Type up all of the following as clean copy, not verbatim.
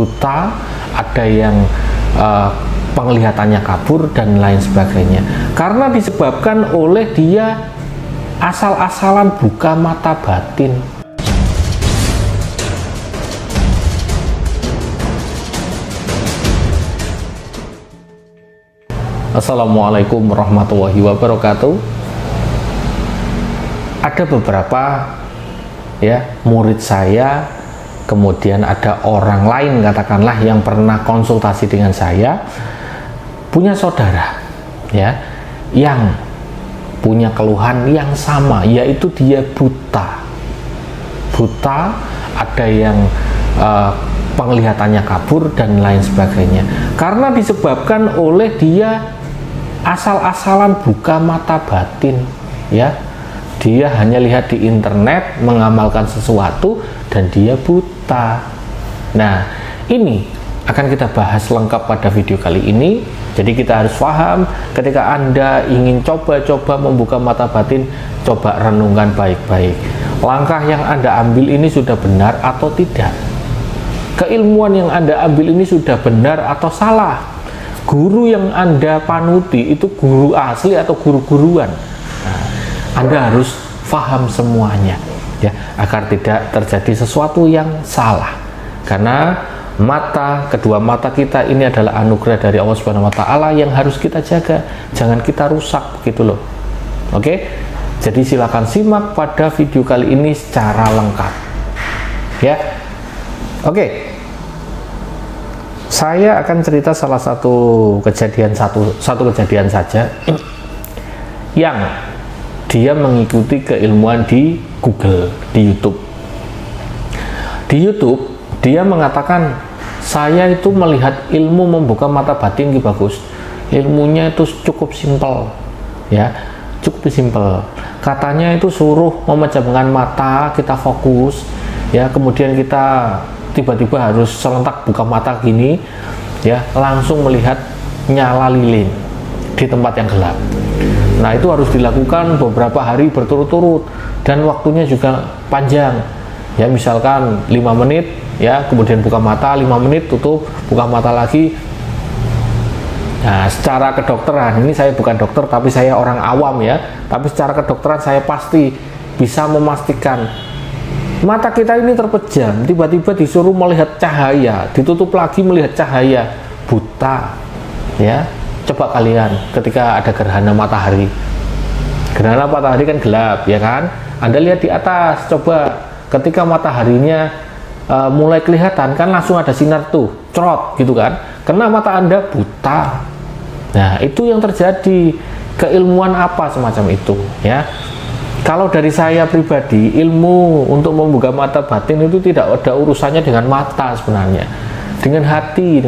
buta, ada yang penglihatannya kabur dan lain sebagainya, karena disebabkan oleh dia asal-asalan buka mata batin. Assalamualaikum warahmatullahi wabarakatuh. Ada beberapa murid saya, kemudian ada orang lain katakanlah yang pernah konsultasi dengan saya, punya saudara yang punya keluhan yang sama, yaitu dia buta, ada yang penglihatannya kabur dan lain sebagainya, karena disebabkan oleh dia asal-asalan buka mata batin. Dia hanya lihat di internet, mengamalkan sesuatu, dan dia buta. Nah, ini akan kita bahas lengkap pada video kali ini. Jadi kita harus paham, ketika Anda ingin coba-coba membuka mata batin, coba renungkan baik-baik, langkah yang Anda ambil ini sudah benar atau tidak, keilmuan yang Anda ambil ini sudah benar atau salah, guru yang Anda panuti itu guru asli atau guru-guruan. Nah, Anda harus paham semuanya agar tidak terjadi sesuatu yang salah, karena kedua mata kita ini adalah anugerah dari Allah Subhanahu wa Ta'ala yang harus kita jaga, jangan kita rusak gitu loh. Oke, jadi silakan simak pada video kali ini secara lengkap Oke, saya akan cerita salah satu kejadian, satu kejadian saja yang dia mengikuti keilmuan di Google, di YouTube. Di YouTube dia mengatakan, saya itu melihat ilmu membuka mata batin Ki Bagus, ilmunya itu cukup simpel katanya itu suruh memejamkan mata, kita fokus kemudian kita tiba-tiba harus serentak buka mata gini langsung melihat nyala lilin di tempat yang gelap. Nah, itu harus dilakukan beberapa hari berturut-turut dan waktunya juga panjang misalkan 5 menit kemudian buka mata, 5 menit tutup, buka mata lagi. Nah, secara kedokteran, ini saya bukan dokter tapi saya orang awam tapi secara kedokteran saya pasti bisa memastikan mata kita ini terpejam, tiba-tiba disuruh melihat cahaya, ditutup lagi melihat cahaya, buta. Coba kalian ketika ada gerhana matahari. Gerhana matahari kan gelap, ya kan? Anda lihat di atas, coba ketika mataharinya mulai kelihatan kan langsung ada sinar tuh, crot gitu kan? Kena mata Anda, buta. Nah, itu yang terjadi. Keilmuan apa semacam itu, Kalau dari saya pribadi, ilmu untuk membuka mata batin itu tidak ada urusannya dengan mata sebenarnya, dengan hati,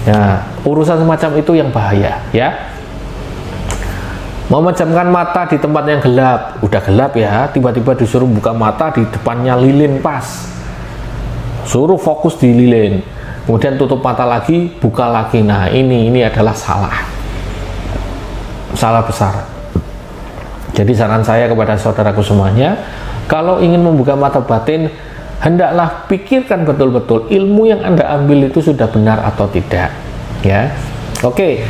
Nah, urusan semacam itu yang bahaya, Memejamkan mata di tempat yang gelap, udah gelap tiba-tiba disuruh buka mata di depannya lilin pas, suruh fokus di lilin, kemudian tutup mata lagi, buka lagi. Nah, ini adalah salah besar. Jadi saran saya kepada saudaraku semuanya, kalau ingin membuka mata batin, hendaklah pikirkan betul-betul ilmu yang Anda ambil itu sudah benar atau tidak. Oke.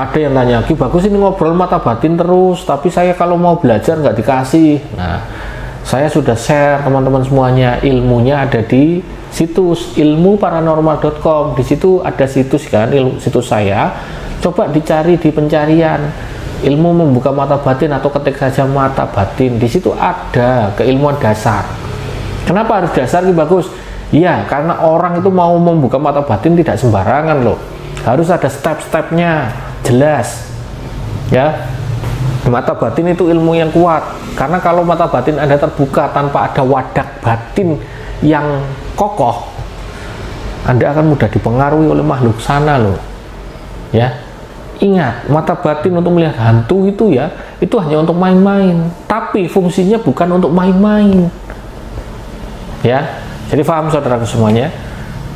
Ada yang tanya, Ki Bagus ini ngobrol mata batin terus, tapi saya kalau mau belajar nggak dikasih. Nah, saya sudah share teman-teman semuanya, ilmunya ada di situs ilmuparanormal.com. Di situ ada situs kan, situs saya. Coba dicari di pencarian ilmu membuka mata batin atau ketik saja mata batin, di situ ada keilmuan dasar. Kenapa harus dasar Ki Bagus? Iya, karena orang itu mau membuka mata batin tidak sembarangan loh, harus ada step-stepnya jelas Mata batin itu ilmu yang kuat, karena kalau mata batin Anda terbuka tanpa ada wadah batin yang kokoh, Anda akan mudah dipengaruhi oleh makhluk sana loh. Ingat, mata batin untuk melihat hantu itu itu hanya untuk main-main, tapi fungsinya bukan untuk main-main. Jadi paham saudaraku semuanya,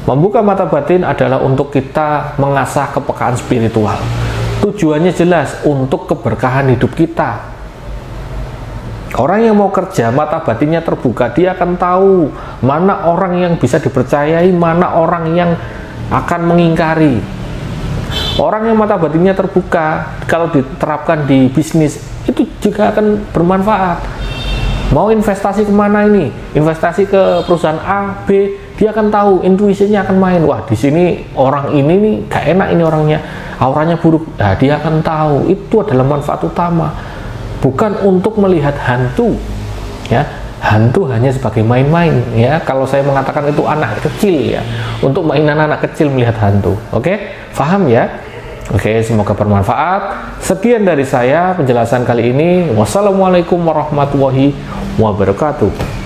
membuka mata batin adalah untuk kita mengasah kepekaan spiritual. Tujuannya jelas, untuk keberkahan hidup kita. Orang yang mau kerja, mata batinnya terbuka, dia akan tahu mana orang yang bisa dipercayai, mana orang yang akan mengingkari. Orang yang mata batinnya terbuka, kalau diterapkan di bisnis, itu juga akan bermanfaat. Mau investasi kemana ini? Investasi ke perusahaan A, B, dia akan tahu, intuisinya akan main. Wah, di sini orang ini nih, gak enak ini orangnya, auranya buruk. Nah, dia akan tahu, itu adalah manfaat utama. Bukan untuk melihat hantu, ya. Hantu hanya sebagai main-main, ya. Kalau saya mengatakan itu anak kecil, ya, untuk mainan anak kecil melihat hantu. Oke, paham ya? Oke, semoga bermanfaat. Sekian dari saya penjelasan kali ini. Wassalamualaikum warahmatullahi wabarakatuh.